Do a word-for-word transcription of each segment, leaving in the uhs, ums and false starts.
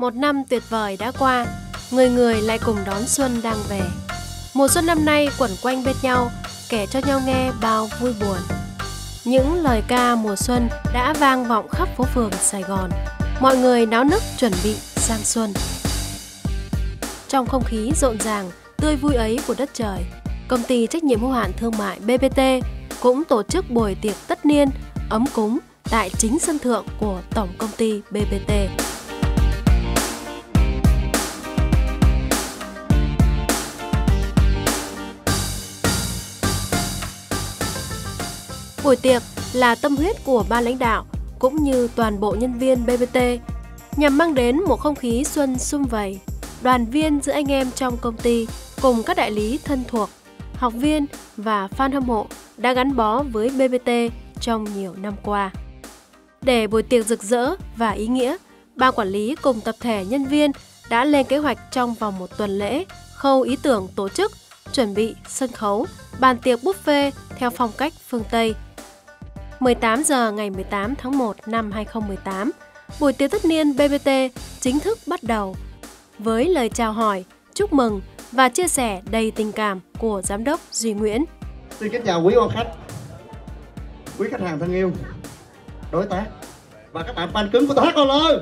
Một năm tuyệt vời đã qua, người người lại cùng đón xuân đang về. Mùa xuân năm nay quẩn quanh bên nhau, kể cho nhau nghe bao vui buồn. Những lời ca mùa xuân đã vang vọng khắp phố phường Sài Gòn. Mọi người náo nức chuẩn bị sang xuân. Trong không khí rộn ràng, tươi vui ấy của đất trời, Công ty Trách nhiệm hữu hạn Thương mại bê bê tê cũng tổ chức buổi tiệc tất niên ấm cúng tại chính sân thượng của Tổng Công ty bê bê tê. Buổi tiệc là tâm huyết của ban lãnh đạo cũng như toàn bộ nhân viên bê bê tê nhằm mang đến một không khí xuân sum vầy, đoàn viên giữa anh em trong công ty cùng các đại lý thân thuộc, học viên và fan hâm mộ đã gắn bó với bê bê tê trong nhiều năm qua. Để buổi tiệc rực rỡ và ý nghĩa, ban quản lý cùng tập thể nhân viên đã lên kế hoạch trong vòng một tuần lễ khâu ý tưởng tổ chức, chuẩn bị sân khấu, bàn tiệc buffet theo phong cách phương Tây. mười tám giờ ngày mười tám tháng một năm hai nghìn không trăm mười tám, buổi tiệc tất niên bê bê tê chính thức bắt đầu với lời chào hỏi, chúc mừng và chia sẻ đầy tình cảm của Giám đốc Duy Nguyễn. Xin kính chào quý quan khách, quý khách hàng thân yêu, đối tác và các bạn fan cứng của THOL.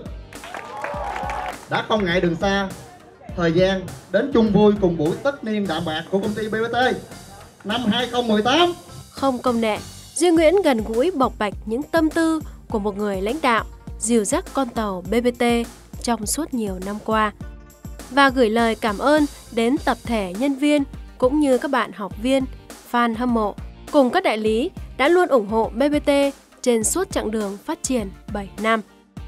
Đã không ngại đường xa, thời gian đến chung vui cùng buổi tất niên đạm bạc của công ty bê bê tê năm hai nghìn không trăm mười tám. Không công nệ, Duy Nguyễn gần gũi bộc bạch những tâm tư của một người lãnh đạo dìu dắt con tàu bê bê tê trong suốt nhiều năm qua và gửi lời cảm ơn đến tập thể nhân viên cũng như các bạn học viên, fan hâm mộ cùng các đại lý đã luôn ủng hộ bê bê tê trên suốt chặng đường phát triển bảy năm.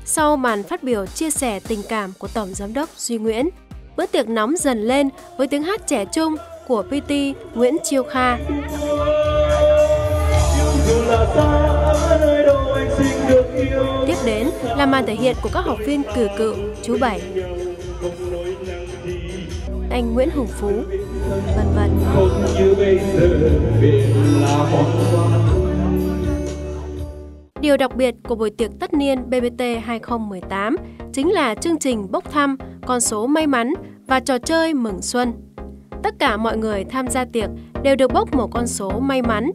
Sau màn phát biểu chia sẻ tình cảm của Tổng Giám đốc Duy Nguyễn, bữa tiệc nóng dần lên với tiếng hát trẻ trung của pê tê Nguyễn Chiêu Kha. Tiếp đến là màn thể hiện của các học viên cử cựu chú Bảy, anh Nguyễn Hùng Phú, vân vân. Điều đặc biệt của buổi tiệc tất niên bê bê tê hai nghìn không trăm mười tám chính là chương trình bốc thăm, con số may mắn và trò chơi mừng xuân. Tất cả mọi người tham gia tiệc đều được bốc một con số may mắn.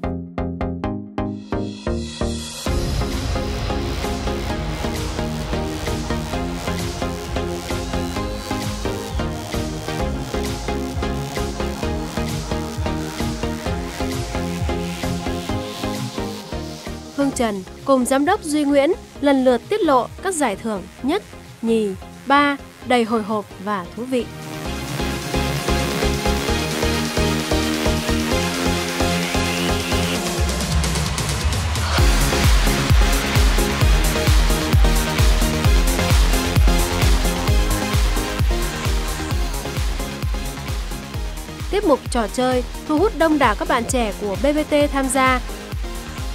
Phương Trần cùng Giám đốc Duy Nguyễn lần lượt tiết lộ các giải thưởng nhất, nhì, ba đầy hồi hộp và thú vị. Tiết mục trò chơi thu hút đông đảo các bạn trẻ của bê bê tê tham gia.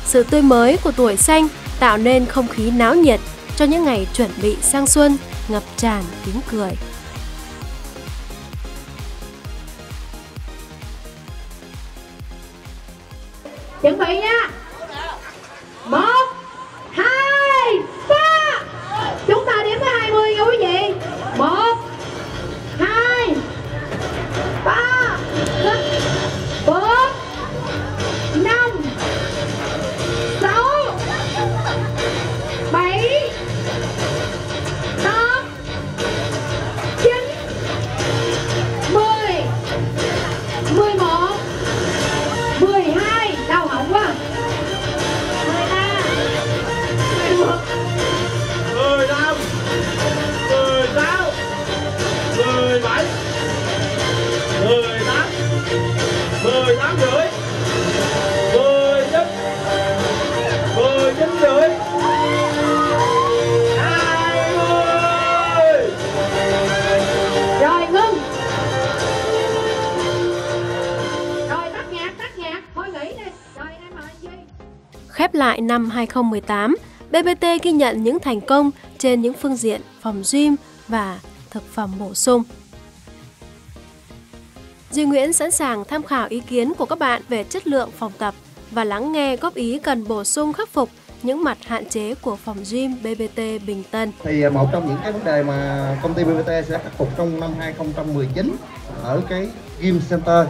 Sự tươi mới của tuổi xanh tạo nên không khí náo nhiệt cho những ngày chuẩn bị sang xuân ngập tràn tiếng cười. Chuẩn bị nha! Một, hai, ba! Chúng ta đếm tới hai mươi nha quý vị! Một, hai, ba, bốn. Khép lại năm hai nghìn không trăm mười tám, bê bê tê ghi nhận những thành công trên những phương diện phòng gym và thực phẩm bổ sung. Duy Nguyễn sẵn sàng tham khảo ý kiến của các bạn về chất lượng phòng tập và lắng nghe góp ý cần bổ sung khắc phục những mặt hạn chế của phòng gym bê bê tê Bình Tân. Thì một trong những cái vấn đề mà công ty bê bê tê sẽ khắc phục trong năm hai không một chín ở cái gym center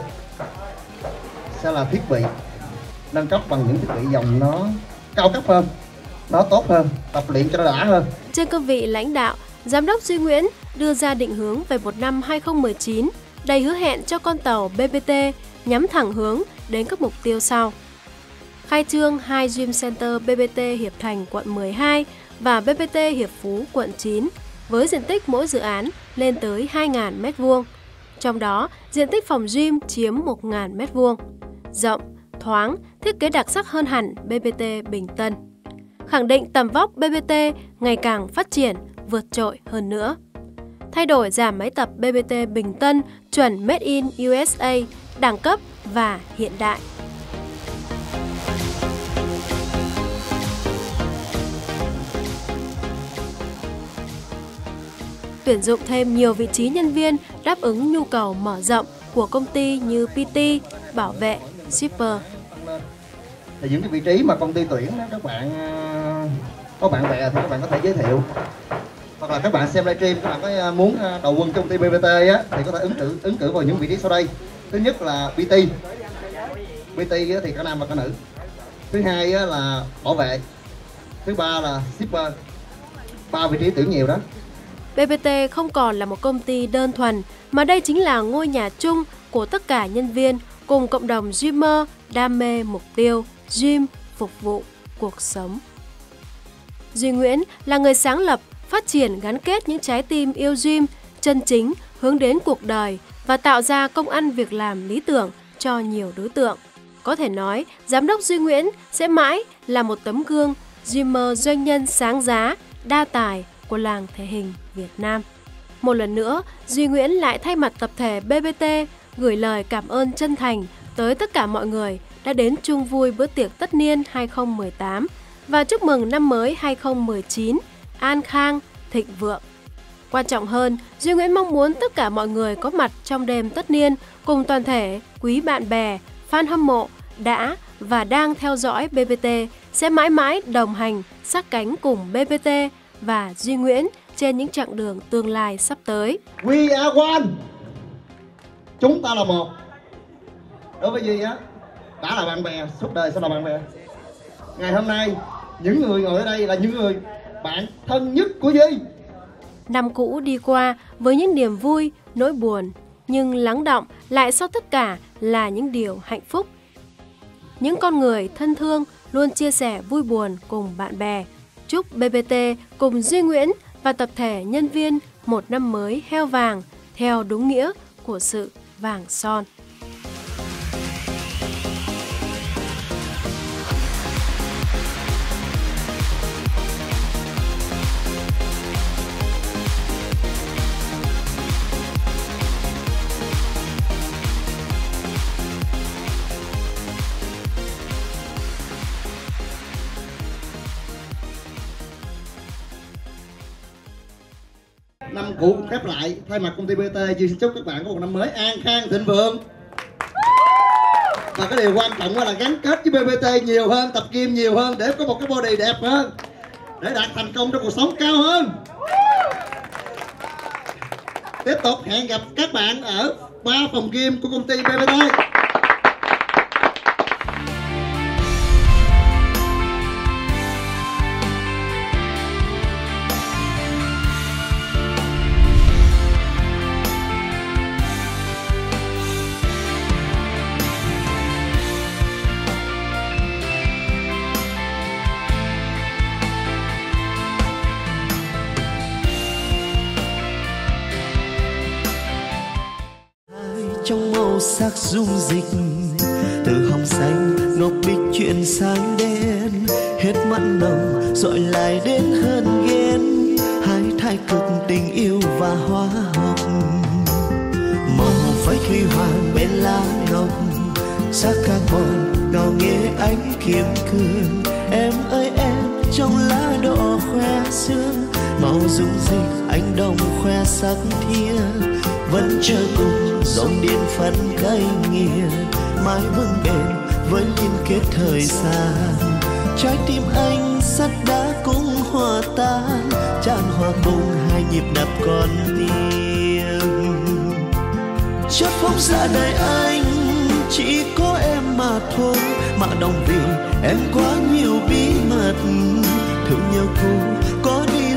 sẽ là thiết bị nâng cấp bằng những thiết bị dòng nó cao cấp hơn, nó tốt hơn, tập luyện cho nó đã hơn. Trên cương vị lãnh đạo, Giám đốc Duy Nguyễn đưa ra định hướng về một năm hai không một chín đầy hứa hẹn cho con tàu bê bê tê nhắm thẳng hướng đến các mục tiêu sau: khai trương hai gym center bê bê tê Hiệp Thành quận mười hai và bê bê tê Hiệp Phú quận chín với diện tích mỗi dự án lên tới hai nghìn mét vuông, trong đó diện tích phòng gym chiếm một nghìn mét vuông, rộng, thoáng, thiết kế đặc sắc hơn hẳn bê bê tê Bình Tân, khẳng định tầm vóc bê bê tê ngày càng phát triển, vượt trội hơn nữa. Thay đổi giảm máy tập bê bê tê Bình Tân chuẩn Made in u ét a, đẳng cấp và hiện đại. Tuyển dụng thêm nhiều vị trí nhân viên đáp ứng nhu cầu mở rộng của công ty như pê tê, bảo vệ, shipper. Thì những cái vị trí mà công ty tuyển đó, các bạn có bạn bè thì các bạn có thể giới thiệu, hoặc là các bạn xem livestream, các bạn có muốn đầu quân trong công ty bê bê tê á, thì có thể ứng cử ứng cử vào những vị trí sau đây. Thứ nhất là pê tê, pê tê thì cả nam và cả nữ. Thứ hai là bảo vệ. Thứ ba là shipper. Ba vị trí tuyển nhiều đó. bê bê tê không còn là một công ty đơn thuần, mà đây chính là ngôi nhà chung của tất cả nhân viên cùng cộng đồng gymer đam mê mục tiêu gym phục vụ cuộc sống. Duy Nguyễn là người sáng lập, phát triển, gắn kết những trái tim yêu gym chân chính hướng đến cuộc đời và tạo ra công ăn việc làm lý tưởng cho nhiều đối tượng. Có thể nói, Giám đốc Duy Nguyễn sẽ mãi là một tấm gương gymer doanh nhân sáng giá, đa tài của làng thể hình Việt Nam. Một lần nữa, Duy Nguyễn lại thay mặt tập thể bê bê tê gửi lời cảm ơn chân thành tới tất cả mọi người đã đến chung vui bữa tiệc tất niên hai không một tám và chúc mừng năm mới hai không một chín an khang, thịnh vượng. Quan trọng hơn, Duy Nguyễn mong muốn tất cả mọi người có mặt trong đêm tất niên cùng toàn thể quý bạn bè, fan hâm mộ đã và đang theo dõi bê bê tê sẽ mãi mãi đồng hành, sát cánh cùng bê bê tê và Duy Nguyễn trên những chặng đường tương lai sắp tới. We are one. Chúng ta là một. Đối với Duy á, đã là bạn bè, suốt đời sẽ là bạn bè. Ngày hôm nay, những người ngồi ở đây là những người bạn thân nhất của Duy. Năm cũ đi qua với những niềm vui, nỗi buồn, nhưng lắng đọng lại sau tất cả là những điều hạnh phúc. Những con người thân thương luôn chia sẻ vui buồn cùng bạn bè. Chúc bê bê tê cùng Duy Nguyễn và tập thể nhân viên một năm mới heo vàng theo đúng nghĩa của sự vàng son. Năm cũ khép lại, thay mặt công ty bê bê tê, Duy xin chúc các bạn có một năm mới an khang, thịnh vượng. Và cái điều quan trọng là gắn kết với bê bê tê nhiều hơn, tập gym nhiều hơn để có một cái body đẹp hơn, để đạt thành công trong cuộc sống cao hơn. Tiếp tục hẹn gặp các bạn ở ba phòng gym của công ty bê bê tê. Trong màu sắc dung dịch từ hồng xanh ngọc bích chuyển sang đen, hết mặn nồng dọi lại đến hơn ghen, hai thái cực tình yêu và hóa học, màu phái huy hoàng bên lá ngọc sắc carbon ngào nghe ánh kiếm cường, em ơi em trong lá đỏ khoe sương màu dung dịch ánh đồng khoe sắc thiên vẫn chờ cùng dòng điện phân cây nghĩa mãi vững bền với liên kết thời gian Trái tim anh sắt đá cũng hòa tan, tràn hòa cùng hai nhịp đập con tim. Chót phóng ra đời anh chỉ có em mà thôi, mà đồng vì em quá nhiều bí mật. Thương nhau cũ có đi